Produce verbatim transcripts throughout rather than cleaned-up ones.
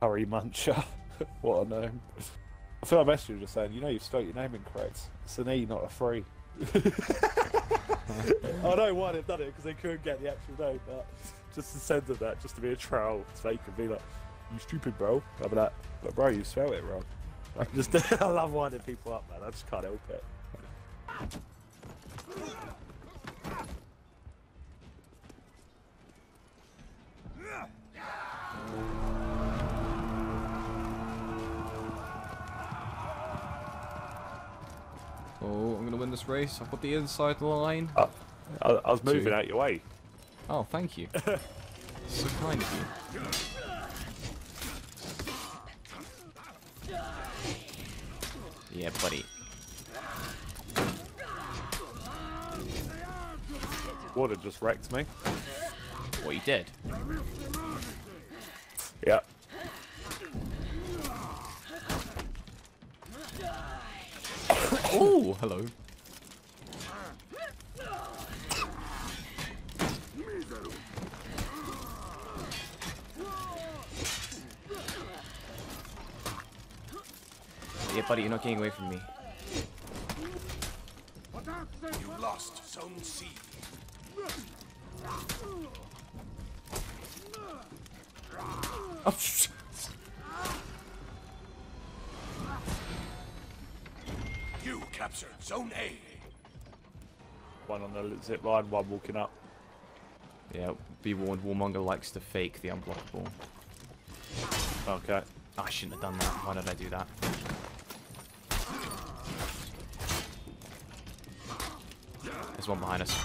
Harry Muncher. What a name. I feel I messaged you just saying, you know you've spelt your name incorrect. It's an E, not a three. I know why they've done it, because they couldn't get the actual name, but just to send them that, just to be a trowel, so they could be like, you stupid bro. I mean, that, but bro, you spell it wrong. I just, I love winding people up, man. I just can't help it. Oh, I'm gonna win this race. I've got the inside of the line. Uh, I, I was moving Two. out your way. Oh, thank you. So kind of you. Yeah, buddy. Water just wrecked me. What, you did? Yeah. Oh, hello. Yeah, buddy, you're not getting away from me. You lost Zone C. Oh, shit. You captured Zone A. One on the zip line, one walking up. Yeah, be warned, Warmonger likes to fake the unblockable. Okay. Oh, I shouldn't have done that. Why did I do that? There's one behind us.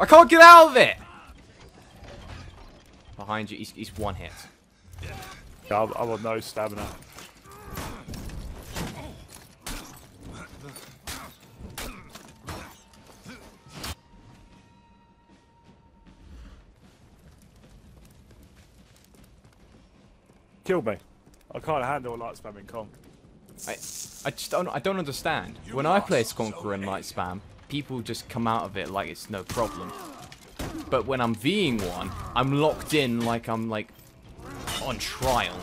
I can't get out of it! Behind you, he's, he's one hit. Yeah, I'm on no stamina. Killed me. I can't handle light spam in Conk. I, I just don't, I don't understand. You when I play Conqueror and light spam, people just come out of it like it's no problem. But when I'm Ving one, I'm locked in like I'm like on trial.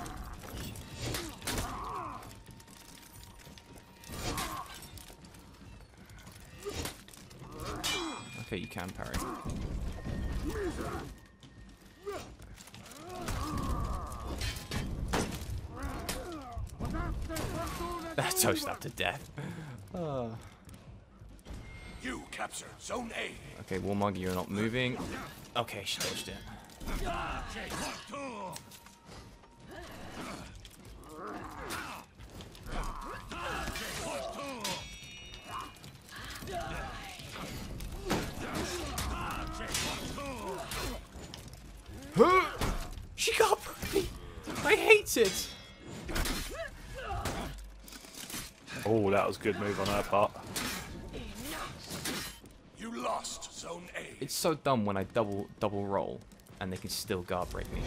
Okay, you can parry. That's so stabbed to death. Oh. You capture Zone A. Okay, Warmonger, you're not moving. Okay, she dodged it. She got me. I hate it. Oh, that was a good move on her part. You lost Zone A. It's so dumb when I double double roll and they can still guard break me.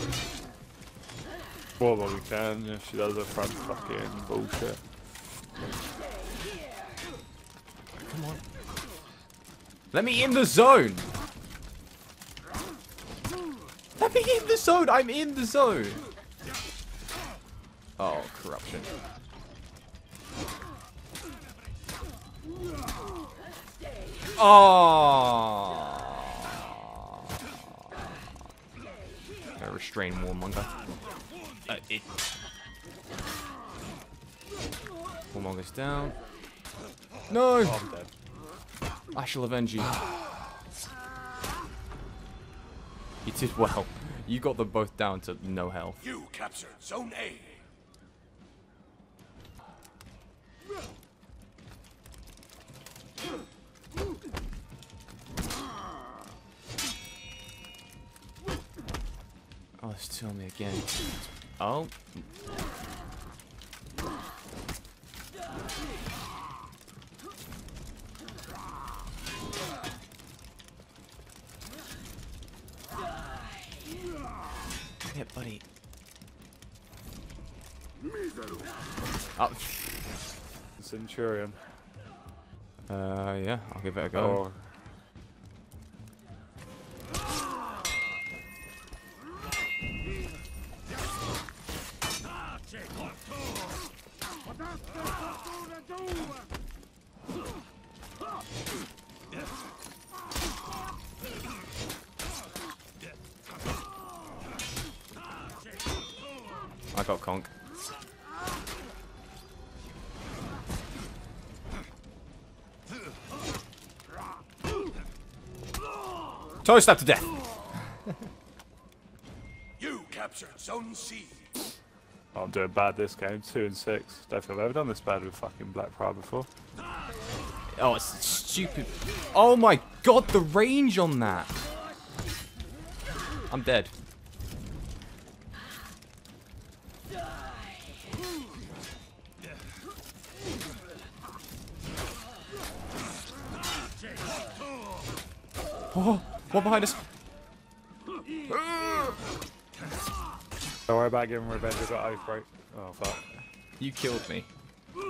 Well, well we can if she does her front fucking bullshit. Come on. Let me in the zone! Let me in the zone! I'm in the zone! Oh, corruption. Oh! I restrain Warmonger. Uh, it. Warmonger's down. No! Oh, I'm dead. I shall avenge you. You did well. You got them both down to no health. You captured Zone A. Oh, it's two on me again. Oh. Dang it, buddy. Oh. Centurion. Uh, yeah, I'll give it a go. Oh. I got conk. Toe stabbed to death. You captured Zone C. Oh, I'm doing bad this game. Two and six. Don't think I've ever done this bad with fucking Black Pride before. Oh, it's stupid. Oh my god, the range on that. I'm dead. Oh. One behind us. Don't worry about getting revenge. I got outbreak. Oh fuck! You killed me. Could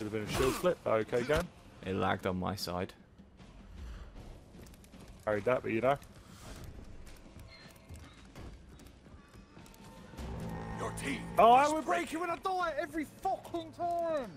have been a shield flip. Okay, go. It lagged on my side. Carried that, but you know. Oh, I would break you in a door every fucking time!